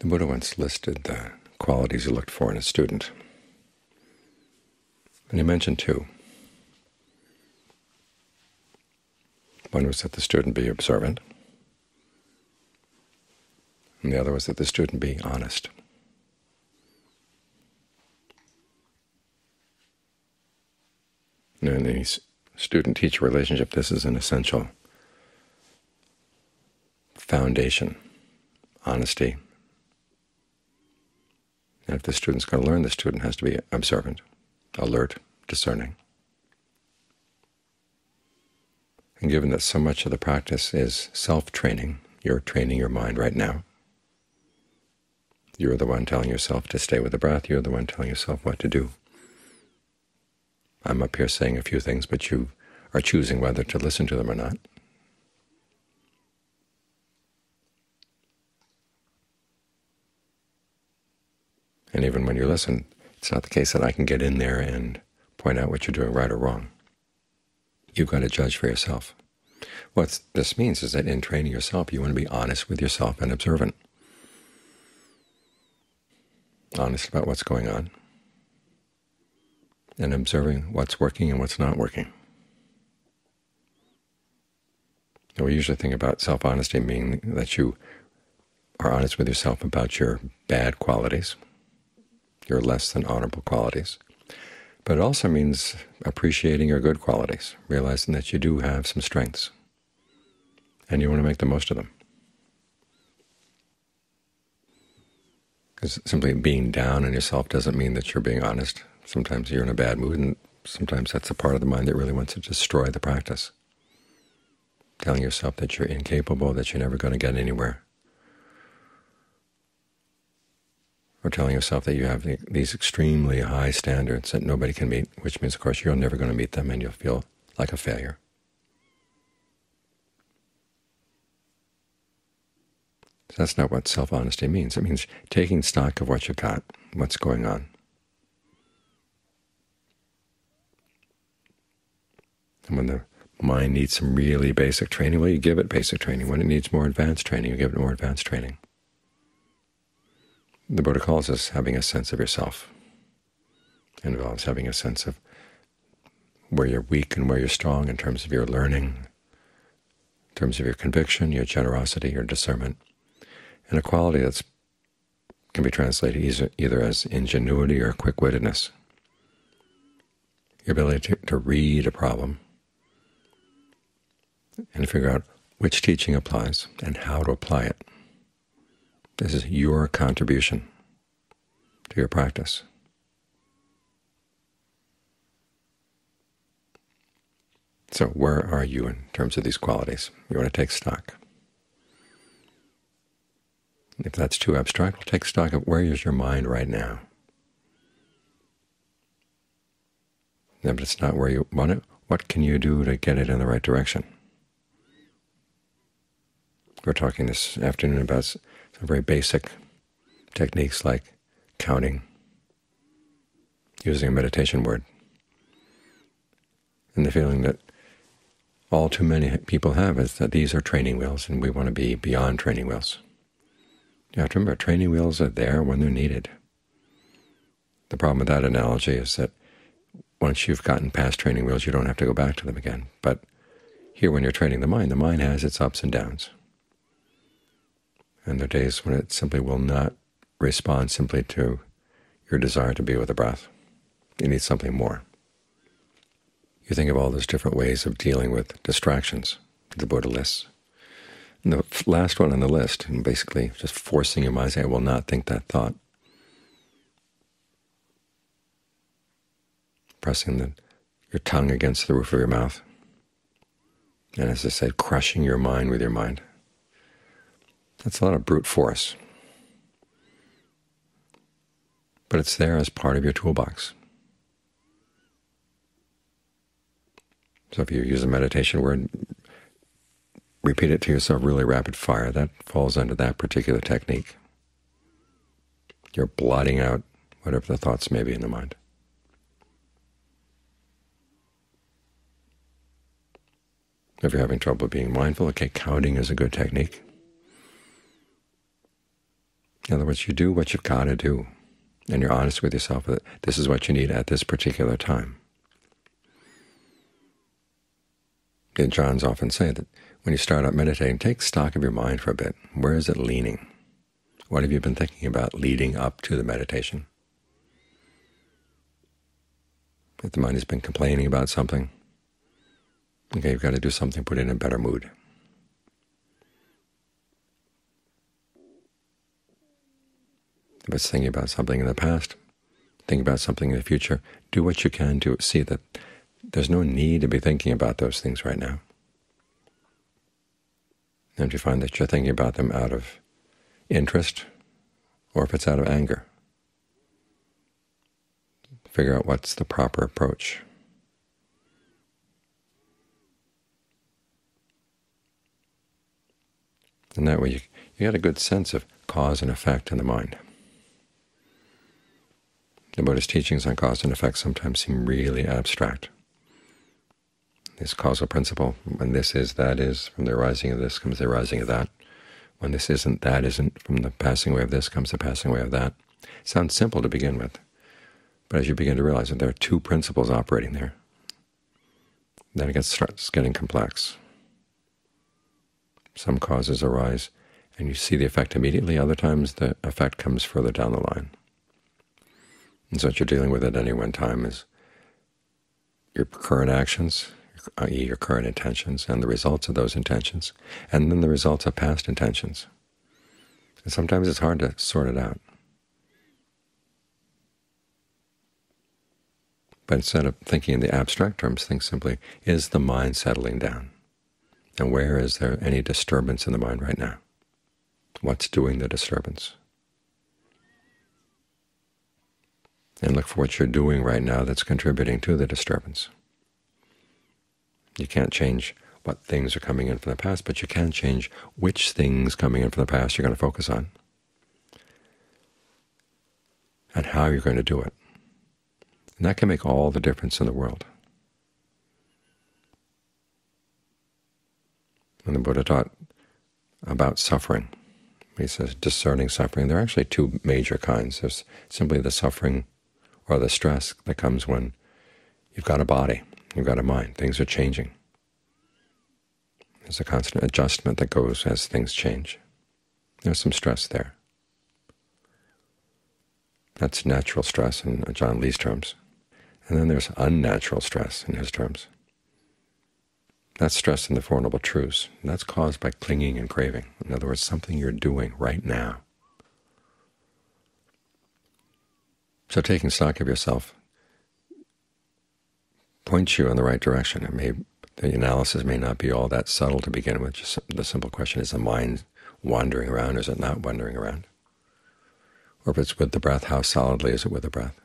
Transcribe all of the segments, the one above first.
The Buddha once listed the qualities he looked for in a student, and he mentioned two. One was that the student be observant, and the other was that the student be honest. And in the student-teacher relationship, this is an essential foundation: honesty. And if the student's going to learn, the student has to be observant, alert, discerning. And given that so much of the practice is self-training, you're training your mind right now. You're the one telling yourself to stay with the breath. You're the one telling yourself what to do. I'm up here saying a few things, but you are choosing whether to listen to them or not. And even when you listen, it's not the case that I can get in there and point out what you're doing right or wrong. You've got to judge for yourself. What this means is that in training yourself, you want to be honest with yourself and observant. Honest about what's going on, and observing what's working and what's not working. And we usually think about self-honesty meaning that you are honest with yourself about your bad qualities, your less than honorable qualities. But it also means appreciating your good qualities, realizing that you do have some strengths, and you want to make the most of them. Because simply being down on yourself doesn't mean that you're being honest. Sometimes you're in a bad mood, and sometimes that's a part of the mind that really wants to destroy the practice, telling yourself that you're incapable, that you're never going to get anywhere, or telling yourself that you have these extremely high standards that nobody can meet, which means, of course, you're never going to meet them and you'll feel like a failure. So that's not what self-honesty means. It means taking stock of what you've got, what's going on, and when the mind needs some really basic training, well, you give it basic training. When it needs more advanced training, you give it more advanced training. The Buddha calls this having a sense of yourself. It involves having a sense of where you're weak and where you're strong in terms of your learning, in terms of your conviction, your generosity, your discernment, and a quality that can be translated either as ingenuity or quick-wittedness. Your ability to read a problem and figure out which teaching applies and how to apply it. This is your contribution to your practice. So where are you in terms of these qualities? You want to take stock. If that's too abstract, we'll take stock of where is your mind right now. If it's not where you want it, what can you do to get it in the right direction? We're talking this afternoon about very basic techniques like counting, using a meditation word, and the feeling that all too many people have is that these are training wheels and we want to be beyond training wheels. You have to remember, training wheels are there when they're needed. The problem with that analogy is that once you've gotten past training wheels, you don't have to go back to them again. But here, when you're training the mind has its ups and downs. And there are days when it simply will not respond simply to your desire to be with the breath. You need something more. You think of all those different ways of dealing with distractions, the Buddha lists. And the last one on the list, and basically just forcing your mind to say, I will not think that thought, pressing your tongue against the roof of your mouth, and as I said, crushing your mind with your mind. That's a lot of brute force, but it's there as part of your toolbox. So if you use a meditation word, repeat it to yourself really rapid fire. That falls under that particular technique. You're blotting out whatever the thoughts may be in the mind. If you're having trouble being mindful, okay, counting is a good technique. In other words, you do what you've got to do, and you're honest with yourself that this is what you need at this particular time. The Johns often say that when you start out meditating, take stock of your mind for a bit. Where is it leaning? What have you been thinking about leading up to the meditation? If the mind has been complaining about something, okay, you've got to do something to put it in a better mood. If it's thinking about something in the past, think about something in the future. Do what you can to see that there's no need to be thinking about those things right now. And if you find that you're thinking about them out of interest, or if it's out of anger, figure out what's the proper approach. And that way you get a good sense of cause and effect in the mind. The Buddha's teachings on cause and effect sometimes seem really abstract. This causal principle, when this is, that is, from the arising of this comes the arising of that. When this isn't, that isn't, from the passing away of this comes the passing away of that. It sounds simple to begin with, but as you begin to realize that there are two principles operating there, then it starts getting complex. Some causes arise and you see the effect immediately, other times the effect comes further down the line. And so what you're dealing with at any one time is your current actions, i.e. your current intentions, and the results of those intentions, and then the results of past intentions. And sometimes it's hard to sort it out. But instead of thinking in the abstract terms, think simply, is the mind settling down? And where is there any disturbance in the mind right now? What's doing the disturbance? And look for what you're doing right now that's contributing to the disturbance. You can't change what things are coming in from the past, but you can change which things coming in from the past you're going to focus on and how you're going to do it. And that can make all the difference in the world. When the Buddha taught about suffering, he says discerning suffering. There are actually two major kinds. There's simply the suffering or the stress that comes when you've got a body. You've got a mind. Things are changing. There's a constant adjustment that goes as things change. There's some stress there. That's natural stress in John Lee's terms. And then there's unnatural stress in his terms. That's stress in the Four Noble Truths. And that's caused by clinging and craving. In other words, something you're doing right now. So taking stock of yourself points you in the right direction. The analysis may not be all that subtle to begin with. Just the simple question, is the mind wandering around or is it not wandering around? Or if it's with the breath, how solidly is it with the breath?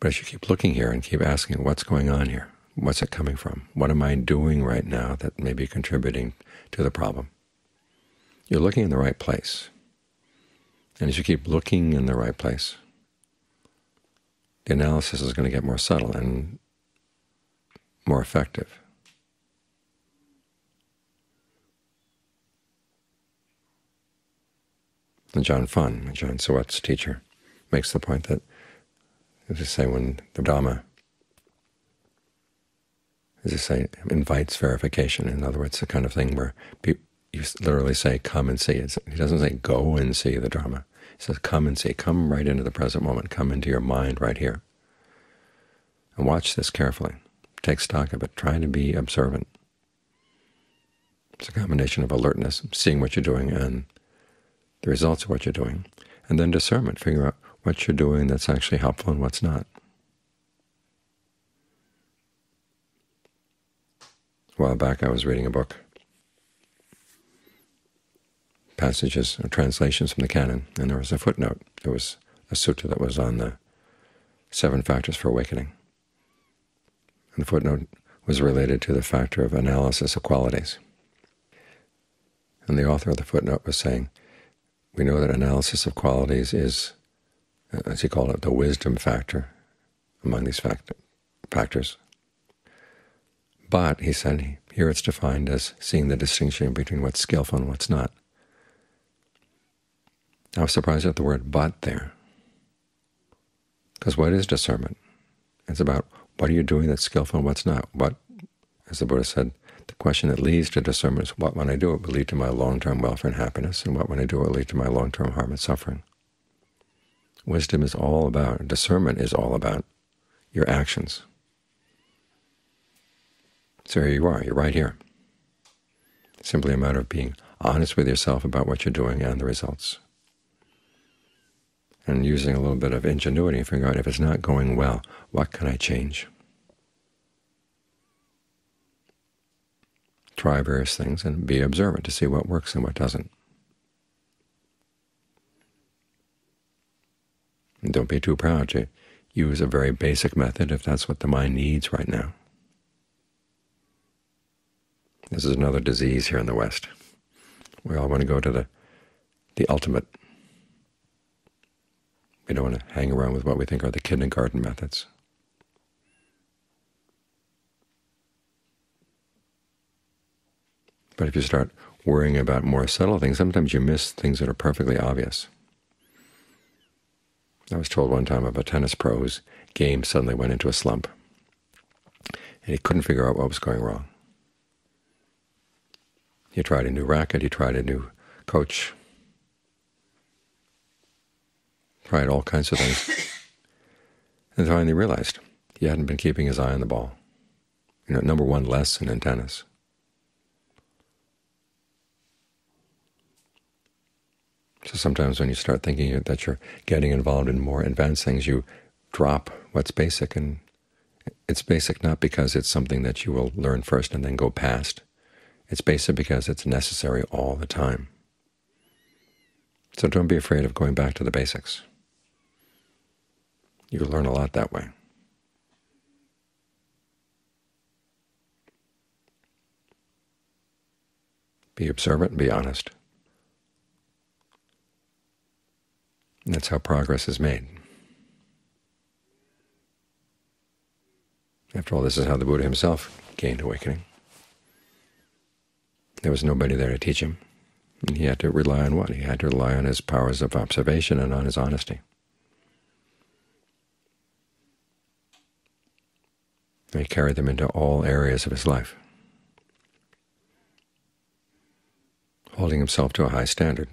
But as you keep looking here and keep asking, what's going on here? What's it coming from? What am I doing right now that may be contributing to the problem? You're looking in the right place. And as you keep looking in the right place, the analysis is going to get more subtle and more effective. And John Fun, John Sawat's teacher, makes the point that, as you say, when the Dhamma, as you say, invites verification. In other words, the kind of thing where you literally say, come and see. He doesn't say, go and see the Dhamma. He says, come and see. Come right into the present moment. Come into your mind right here. And watch this carefully. Take stock of it. Try to be observant. It's a combination of alertness, seeing what you're doing and the results of what you're doing, and then discernment. Figure out what you're doing that's actually helpful and what's not. A while back I was reading a book, passages or translations from the Canon, and there was a footnote. There was a sutta that was on the 7 factors for awakening. And the footnote was related to the factor of analysis of qualities. And the author of the footnote was saying, we know that analysis of qualities is, as he called it, the wisdom factor among these factors. But, he said, here it's defined as seeing the distinction between what's skillful and what's not. I was surprised at the word "but" there, because what is discernment? It's about what are you doing that's skillful and what's not. What, as the Buddha said, the question that leads to discernment is what when I do it will lead to my long-term welfare and happiness, and what when I do it will lead to my long-term harm and suffering. Wisdom is all about, discernment is all about your actions. So here you are, you're right here. It's simply a matter of being honest with yourself about what you're doing and the results, and using a little bit of ingenuity to figure out if it's not going well, what can I change? Try various things and be observant to see what works and what doesn't. And don't be too proud to use a very basic method if that's what the mind needs right now. This is another disease here in the West. We all want to go to the ultimate. We don't want to hang around with what we think are the kindergarten methods. But if you start worrying about more subtle things, sometimes you miss things that are perfectly obvious. I was told one time of a tennis pro whose game suddenly went into a slump, and he couldn't figure out what was going wrong. He tried a new racket, he tried a new coach, tried all kinds of things, and finally realized he hadn't been keeping his eye on the ball. You know, number one lesson in tennis. So sometimes when you start thinking that you're getting involved in more advanced things, you drop what's basic, and it's basic not because it's something that you will learn first and then go past. It's basic because it's necessary all the time. So don't be afraid of going back to the basics. You learn a lot that way. Be observant and be honest. And that's how progress is made. After all, this is how the Buddha himself gained awakening. There was nobody there to teach him, and he had to rely on what? He had to rely on his powers of observation and on his honesty. And he carried them into all areas of his life, holding himself to a high standard,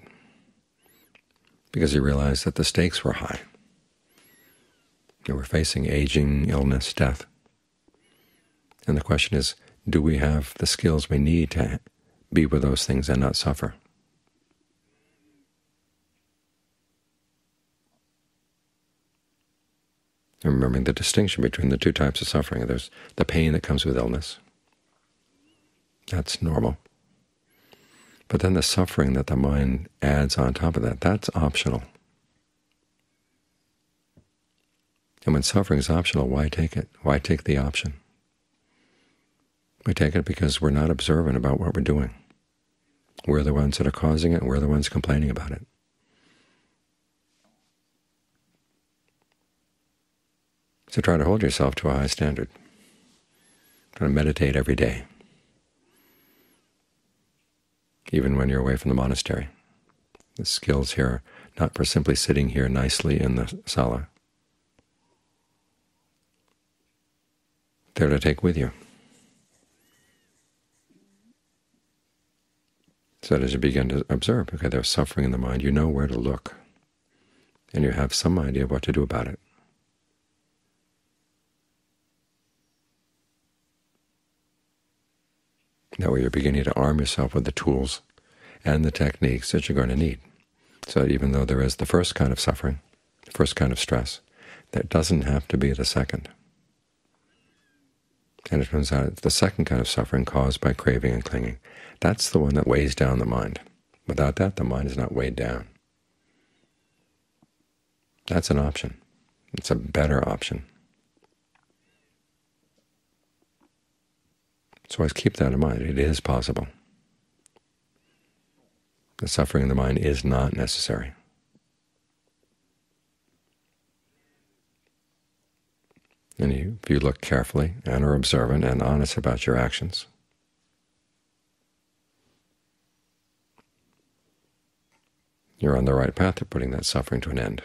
because he realized that the stakes were high. They were facing aging, illness, death. And the question is, do we have the skills we need to be with those things and not suffer? And remembering the distinction between the two types of suffering. There's the pain that comes with illness. That's normal. But then the suffering that the mind adds on top of that, that's optional. And when suffering is optional, why take it? Why take the option? We take it because we're not observant about what we're doing. We're the ones that are causing it, and we're the ones complaining about it. So try to hold yourself to a high standard. Try to meditate every day, even when you're away from the monastery. The skills here are not for simply sitting here nicely in the sala. They're to take with you, so that as you begin to observe, okay, there's suffering in the mind, you know where to look, and you have some idea of what to do about it. That way you're beginning to arm yourself with the tools and the techniques that you're going to need, so that even though there is the first kind of suffering, the first kind of stress, there doesn't have to be the second. And it turns out it's the second kind of suffering caused by craving and clinging. That's the one that weighs down the mind. Without that, the mind is not weighed down. That's an option. It's a better option. So always keep that in mind. It is possible. The suffering of the mind is not necessary. And if you look carefully and are observant and honest about your actions, you're on the right path to putting that suffering to an end.